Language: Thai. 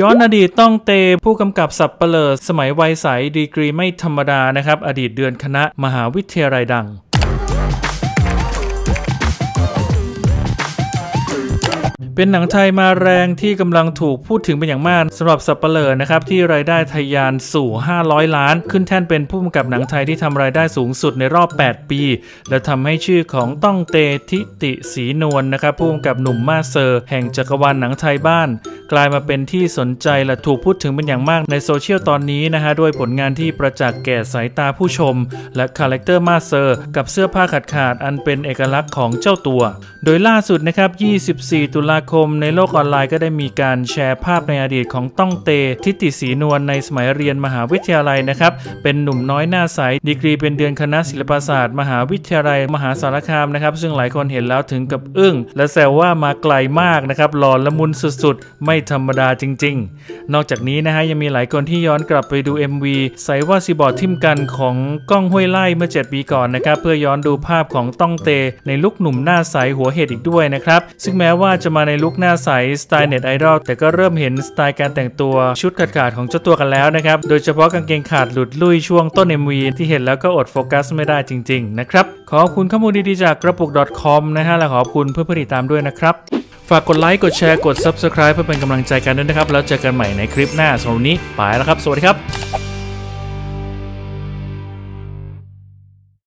ย้อนอดีตต้องเตผู้กำกับสับเปลือสมัยวัยใสดีกรีไม่ธรรมดานะครับอดีตเดือนคณะมหาวิทยาลัยดังเป็นหนังไทยมาแรงที่กำลังถูกพูดถึงเป็นอย่างมากสำหรับสับเปลือนะครับที่รายได้ทะยานสู่500ล้านขึ้นแท่นเป็นผู้กำกับหนังไทยที่ทำรายได้สูงสุดในรอบ8ปีและทำให้ชื่อของต้องเตทิติศรีนวลนะครับผู้กำกับหนุ่มมาสเซอร์แห่งจักรวาลหนังไทยบ้านกลายมาเป็นที่สนใจและถูกพูดถึงเป็นอย่างมากในโซเชียลตอนนี้นะฮะด้วยผลงานที่ประจักษ์แก่สายตาผู้ชมและคาแรคเตอร์มาสเซอร์กับเสื้อผ้าขาดอันเป็นเอกลักษณ์ของเจ้าตัวโดยล่าสุดนะครับ24ตุลาคมในโลกออนไลน์ก็ได้มีการแชร์ภาพในอดีตของต้องเตทิติศรีนวลในสมัยเรียนมหาวิทยาลัยนะครับเป็นหนุ่มน้อยหน้าใสดีกรีเป็นเดือนคณะศิลปศาสตร์มหาวิทยาลัยมหาสารคามนะครับซึ่งหลายคนเห็นแล้วถึงกับอึ้งและแซวว่ามาไกลมากนะครับหล่อละมุนสุดๆไม่ธรรมดาจริงๆนอกจากนี้นะฮะยังมีหลายคนที่ย้อนกลับไปดู MV ใสว่าซีบอร์ดทิมกันของก้องห้วยไล่เมื่อ7ปีก่อนนะครับเพื่อย้อนดูภาพของต้องเตในลุคหนุ่มหน้าใสหัวเห็ดอีกด้วยนะครับซึ่งแม้ว่าจะมาในลุคหน้าใสสไตล์เน็ตไอดอลแต่ก็เริ่มเห็นสไตล์การแต่งตัวชุดขาดของเจ้าตัวกันแล้วนะครับโดยเฉพาะกางเกงขาดหลุดลุ่ยช่วงต้น MV ที่เห็นแล้วก็อดโฟกัสไม่ได้จริงๆนะครับขอบคุณข้อมูลดีๆจากกระปุก .com นะฮะและขอบคุณเพื่อนๆติดตามด้วยนะครับฝากกดไลค์กดแชร์กด Subscribe เพื่อเป็นกำลังใจกันด้วยนะครับแล้วเจอกันใหม่ในคลิปหน้าสำหรับวันนี้ไปแล้วครับสวัสดีครับ